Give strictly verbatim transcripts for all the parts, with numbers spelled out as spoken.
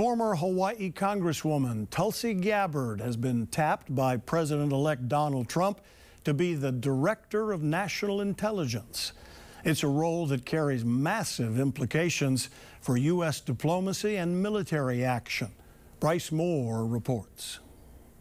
Former Hawaii Congresswoman Tulsi Gabbard has been tapped by President-elect Donald Trump to be the Director of National Intelligence. It's a role that carries massive implications for U S diplomacy and military action. Bryce Moore reports.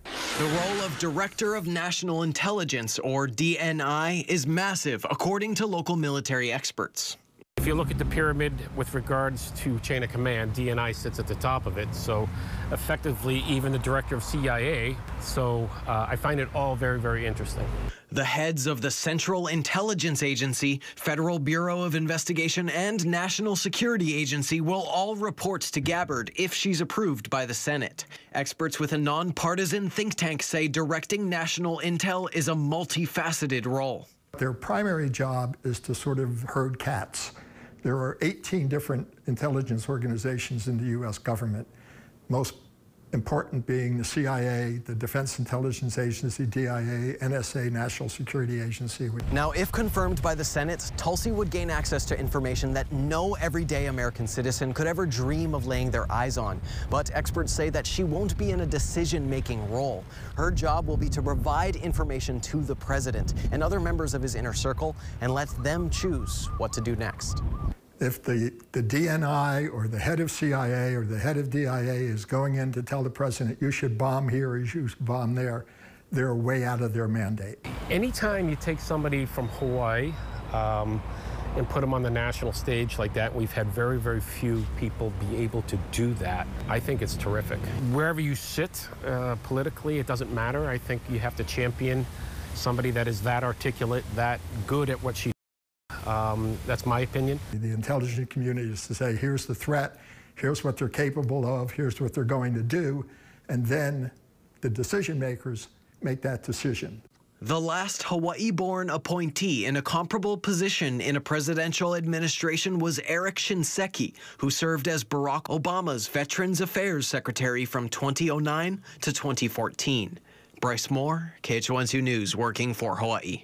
The role of Director of National Intelligence, or D N I, is massive, according to local military experts. If you look at the pyramid with regards to chain of command, D N I sits at the top of it, so effectively even the Director of C I A, so uh, I find it all very, very interesting. The heads of the Central Intelligence Agency, Federal Bureau of Investigation, and National Security Agency will all report to Gabbard if she's approved by the Senate. Experts with a nonpartisan think tank say directing national intel is a multifaceted role. Their primary job is to sort of herd cats. There are eighteen different intelligence organizations in the U S government, most important being the C I A, the Defense Intelligence Agency, D I A, N S A, National Security Agency. Now, if confirmed by the Senate, Tulsi would gain access to information that no everyday American citizen could ever dream of laying their eyes on. But experts say that she won't be in a decision-making role. Her job will be to provide information to the president and other members of his inner circle and let them choose what to do next. If the, the D N I or the head of C I A or the head of D I A is going in to tell the president, you should bomb here or you should bomb there, they're way out of their mandate. Anytime you take somebody from Hawaii um, and put them on the national stage like that, we've had very, very few people be able to do that. I think it's terrific. Wherever you sit uh, politically, it doesn't matter. I think you have to champion somebody that is that articulate, that good at what she does. Um, that's my opinion. The intelligence community is to say, here's the threat, here's what they're capable of, here's what they're going to do, and then the decision makers make that decision. The last Hawaii-born appointee in a comparable position in a presidential administration was Eric Shinseki, who served as Barack Obama's Veterans Affairs Secretary from two thousand nine to twenty fourteen. Bryce Moore, K H O N two News, working for Hawaii.